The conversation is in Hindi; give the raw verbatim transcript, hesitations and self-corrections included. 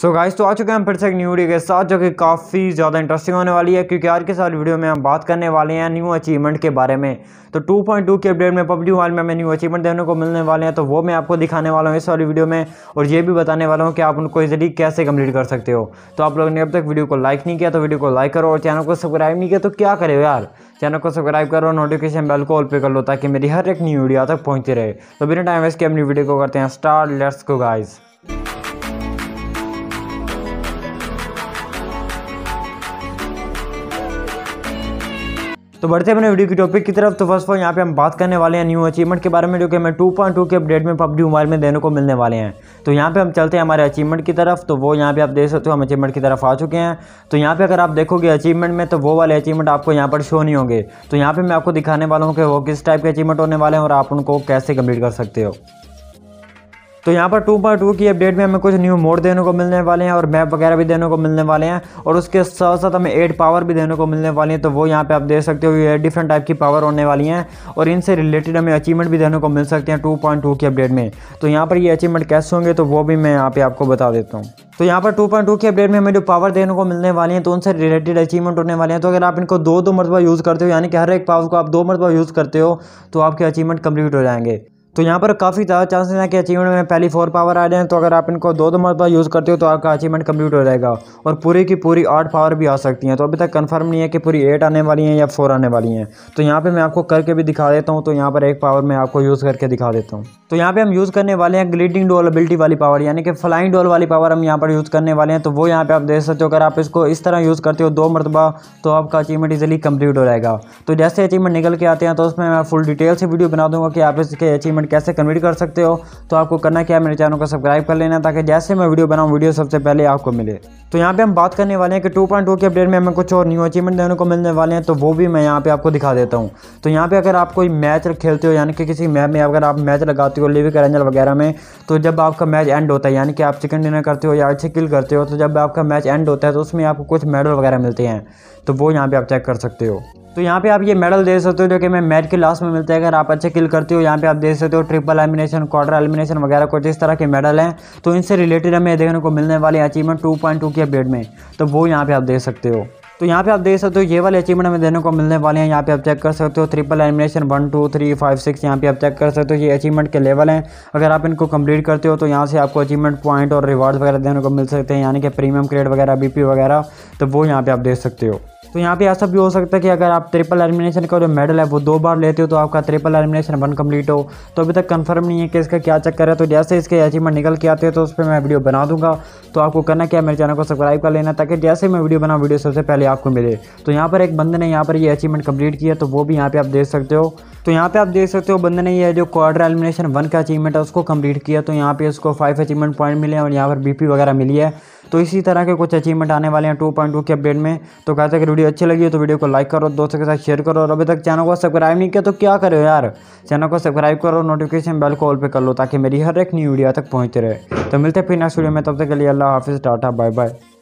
सो so गाइस, तो आ चुके हैं हम फिर से एक न्यू वीडियो के साथ जो कि काफ़ी ज़्यादा इंटरेस्टिंग होने वाली है, क्योंकि आज के साथ वीडियो में हम बात करने वाले हैं न्यू अचीवमेंट के बारे में। तो टू पॉइंट टू के अपडेट में पबजी मोबाइल में हमें न्यू अचीवमेंट देखने को मिलने वाले हैं, तो वो मैं आपको दिखाने वाला हूँ इस वाली वीडियो में, और ये भी बताने वाला हूँ कि आप उनको इजीली कैसे कंप्लीट कर सकते हो। तो आप लोगों ने अब तक वीडियो को लाइक नहीं किया तो वीडियो को लाइक करो, और चैनल को सब्सक्राइब नहीं किया तो क्या करे यार, चैनल को सब्सक्राइब करो, नोटिफिकेशन बेल को ऑल पे कर लो ताकि मेरी हर एक न्यू वीडियो तक पहुँचती रहे। तो बिना टाइम वेस्ट के अपनी वीडियो को करते हैं स्टार्ट, लेट्स गो गाइस। तो बढ़ते अपने वीडियो की टॉपिक की तरफ। तो फर्स्ट ऑफ ऑल यहाँ पे हम बात करने वाले हैं न्यू अचीवमेंट के बारे में जो कि हमें टू पॉइंट टू के अपडेट में पबजी मोबाइल में देने को मिलने वाले हैं। तो यहाँ पे हम चलते हैं हमारे अचीवमेंट की तरफ। तो वो यहाँ पे आप देख सकते हो, हम अचीवमेंट की तरफ आ चुके हैं। तो यहाँ पे अगर आप देखोगे अचीवमेंट में तो वो वाले अचीवमेंट आपको यहाँ पर शो नहीं होंगे। तो यहाँ पर मैं आपको दिखाने वाला हूँ कि वो किस टाइप के अचीवमेंट होने वाले हैं और आप उनको कैसे कम्प्लीट कर सकते हो। तो यहाँ पर टू पॉइंट टू की अपडेट में हमें कुछ न्यू मोड देने को मिलने वाले हैं और मैप वगैरह भी देने को मिलने वाले हैं, और उसके साथ साथ हमें एड पावर भी देने को मिलने वाली है। तो वो यहाँ पे आप देख सकते हो, ये डिफरेंट टाइप की पावर होने वाली हैं और इनसे रिलेटेड हमें अचीवमेंट भी देने को मिल सकते हैं टू पॉइंट टू की अपडेट में। तो यहाँ पर ये अचीवमेंट कैसे होंगे तो वो भी मैं यहाँ पर आपको बता देता हूँ। तो यहाँ पर टू पॉइंट टू के अपडेट में हमें जो पावर देने को मिलने वाली हैं तो उनसे रिलेटेड अचीवमेंट होने वाले हैं। तो अगर आप इनको दो दो मरतबा यूज़ करते हो, यानी कि हर एक पावर को आप दो मरतबा यूज़ करते हो, तो आपके अचीवमेंट कम्प्लीट हो जाएंगे। तो यहाँ पर काफ़ी ज़्यादा चांसेस हैं कि अचीवमेंट में पहली फोर पावर आ जाए। तो अगर आप इनको दो दो मरतबा यूज़ करते हो तो आपका अचीवमेंट कंप्लीट हो जाएगा, और पूरी की पूरी आठ पावर भी आ सकती हैं। तो अभी तक कंफर्म नहीं है कि पूरी एट आने वाली हैं या फोर आने वाली हैं। तो यहाँ पे मैं आपको करके भी दिखा देता हूँ। तो यहाँ पर एक पावर मैं आपको यूज़ करके दिखा देता हूँ। तो यहाँ पर हम यूज़ करने वाले हैं ग्लिडिंग डॉल एबिलिटी वाली पावर, यानी कि फ्लाइंग डॉल वाली पावर हम यहाँ पर यूज़ करने वाले हैं। तो वो यहाँ पर आप देख सकते हो, अगर आप इसको इस तरह यूज़ करते हो दो मरतबा तो आपका अचीवमेंट ईजिली कम्प्लीट हो जाएगा। तो जैसे अचीवमेंट निकल के आते हैं तो उसमें मैं फुल डिटेल से वीडियो बना दूँगा कि आप इसके अचीवमेंट कैसे कन्वर्ट कर सकते हो। तो आपको करना क्या है, मेरे चैनल को सब्सक्राइब कर लेना ताकि जैसे मैं वीडियो बनाऊं वीडियो सबसे पहले आपको मिले। तो यहाँ पे हम बात करने वाले हैं कि टू पॉइंट टू के अपडेट में हमें कुछ और न्यू अचीवमेंट देने को मिलने वाले हैं। तो वो भी मैं यहाँ पे आपको दिखा देता हूँ। तो यहाँ पे अगर आप कोई मैच खेलते हो, यानी कि किसी मैप में अगर आप मैच लगाते हो लिविक एंजल वगैरह में, तो जब आपका मैच एंड होता है, यानी कि आप चिकन डिनर करते हो या अच्छे किल करते हो, तो जब आपका मैच एंड होता है तो उसमें आपको कुछ मेडल वगैरह मिलते हैं। तो वो यहाँ पर आप चेक कर सकते हो। तो यहाँ पे आप ये मेडल देख सकते हो जो कि मैं मैच के लास्ट में मिलता है अगर आप अच्छे किल करते हो। यहाँ पे आप देख सकते हो ट्रिपल एलिमिनेशन, क्वार्टर एलिमिनेशन वगैरह कुछ इस तरह के मेडल हैं। तो इनसे रिलेटेड हमें देखने को मिलने वाले अचीवमेंट टू पॉइंट टू की अपडेट में, तो वो यहाँ पे आप देख सकते हो। तो यहाँ पे आप देख सकते हो ये वाले अचीवमेंट हमें देने को मिलने वाले हैं। यहाँ पे आप चेक कर सकते हो triple elimination one two three five six यहाँ पे आप चेक कर सकते हो। ये अचीवमेंट के लेवल हैं, अगर आप इनको कंप्लीट करते हो तो यहाँ से आपको अचीवमेंट पॉइंट और रिवार्ड्स वगैरह देने को मिल सकते हैं, यानी कि प्रीमियम क्रेड वगैरह, बी पी वगैरह। तो वो यहाँ पर आप देख सकते हो। तो यहाँ पे ऐसा भी हो सकता है कि अगर आप ट्रिपल एलिमिनेशन का जो मेडल है वो दो बार लेते हो तो आपका ट्रिपल एलिमिनेशन वन कंप्लीट हो। तो अभी तक कंफर्म नहीं है कि इसका क्या चक्कर है। तो जैसे इसके अचीवमेंट निकल के आते हैं तो उस पर मैं वीडियो बना दूंगा। तो आपको करना क्या है, मेरे चैनल को सब्सक्राइब कर लेना ताकि जैसे मैं वीडियो बना वीडियो सबसे पहले आपको मिले। तो यहाँ पर एक बंदे ने यहाँ पर ये अचीवमेंट कंप्लीट किया, तो वो भी यहाँ पर आप देख सकते हो। तो यहाँ पे आप देख सकते हो बंदे ने ये जो क्वार्टर एलिमिनेशन वन का अचीवमेंट है उसको कंप्लीट किया। तो यहाँ पे उसको फाइव अचीवमेंट पॉइंट मिले हैं और यहाँ पर बीपी वगैरह मिली है। तो इसी तरह के कुछ अचीवमेंट आने वाले हैं टू पॉइंट टू के अपडेट में। तो कहते हैं कि वीडियो अच्छी लगी हो तो वीडियो को लाइक करो, दोस्तों के साथ शेयर करो, और अभी तक चैनल को सब्सक्राइब नहीं किया तो क्या करो यार, चैनल को सब्सक्राइब करो, नोटिफिकेशन बेल को ऑल पे कर लो ताकि मेरी हर एक न्यू वीडियो तक पहुँचते रहे। तो मिलते हैं फिर नेक्स्ट वीडियो में, तब तक के लिए अल्लाह हाफिज़, टाटा, बाय बाय।